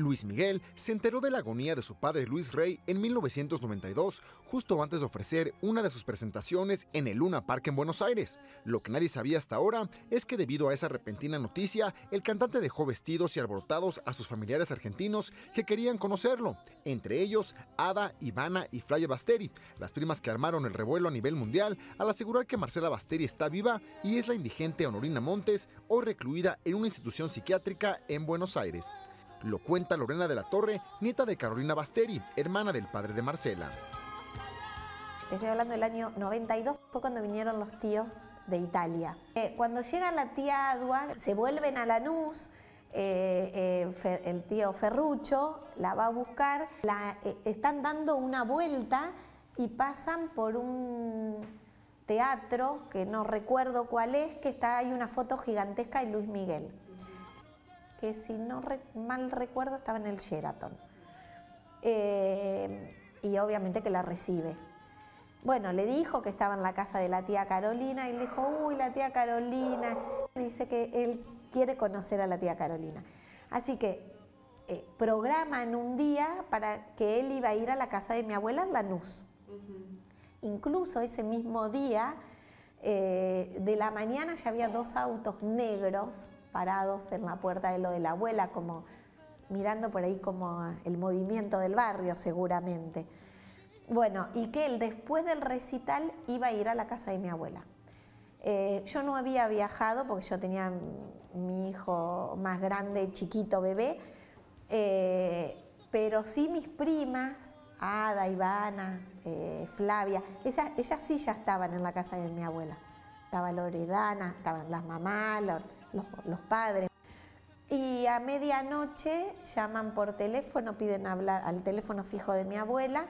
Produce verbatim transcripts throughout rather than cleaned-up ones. Luis Miguel se enteró de la agonía de su padre Luis Rey en mil novecientos noventa y dos, justo antes de ofrecer una de sus presentaciones en el Luna Park en Buenos Aires. Lo que nadie sabía hasta ahora es que debido a esa repentina noticia, el cantante dejó vestidos y alborotados a sus familiares argentinos que querían conocerlo, entre ellos Ada, Ivana y Flavia Basteri, las primas que armaron el revuelo a nivel mundial al asegurar que Marcela Basteri está viva y es la indigente Honorina Montes, hoy recluida en una institución psiquiátrica en Buenos Aires. Lo cuenta Lorena de la Torre, nieta de Carolina Basteri, hermana del padre de Marcela. Te estoy hablando del año noventa y dos, fue cuando vinieron los tíos de Italia. Eh, cuando llega la tía Duan, se vuelven a Lanús, eh, eh, el tío Ferruccio la va a buscar, la, eh, están dando una vuelta y pasan por un teatro, que no recuerdo cuál es, que está, hay una foto gigantesca de Luis Miguel, que si no re, mal recuerdo estaba en el Sheraton, eh, y obviamente que la recibe. Bueno, le dijo que estaba en la casa de la tía Carolina y le dijo, uy, la tía Carolina, dice que él quiere conocer a la tía Carolina. Así que eh, programan un día para que él iba a ir a la casa de mi abuela en Lanús. Uh-huh. Incluso ese mismo día, eh, de la mañana ya había dos autos negros parados en la puerta de lo de la abuela, como mirando por ahí como el movimiento del barrio seguramente. Bueno, y que él después del recital iba a ir a la casa de mi abuela. Eh, yo no había viajado porque yo tenía mi hijo más grande, chiquito, bebé, eh, pero sí mis primas, Ada, Ivana, eh, Flavia, esas, ellas sí ya estaban en la casa de mi abuela. Estaba Loredana, estaban las mamás, los, los, los padres. Y a medianoche llaman por teléfono, piden hablar al teléfono fijo de mi abuela,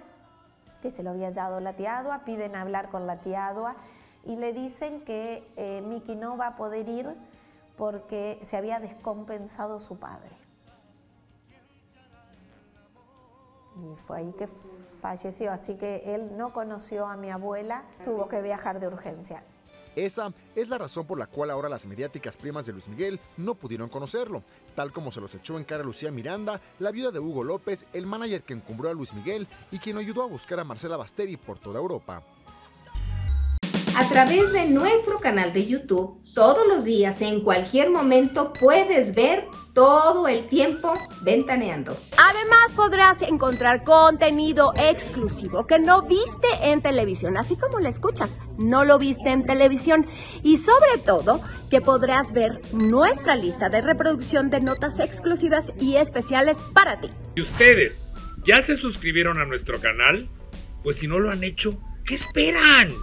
que se lo había dado la tía Adua, piden hablar con la tía Adua y le dicen que eh, Miki no va a poder ir porque se había descompensado su padre. Y fue ahí que falleció, así que él no conoció a mi abuela, tuvo que viajar de urgencia. Esa es la razón por la cual ahora las mediáticas primas de Luis Miguel no pudieron conocerlo, tal como se los echó en cara Lucía Miranda, la viuda de Hugo López, el manager que encumbró a Luis Miguel y quien ayudó a buscar a Marcela Basteri por toda Europa. A través de nuestro canal de YouTube, todos los días, en cualquier momento, puedes ver todo el tiempo Ventaneando. Además, podrás encontrar contenido exclusivo que no viste en televisión, así como lo escuchas, no lo viste en televisión. Y sobre todo, que podrás ver nuestra lista de reproducción de notas exclusivas y especiales para ti. ¿Y ustedes ya se suscribieron a nuestro canal? Pues si no lo han hecho, ¿qué esperan?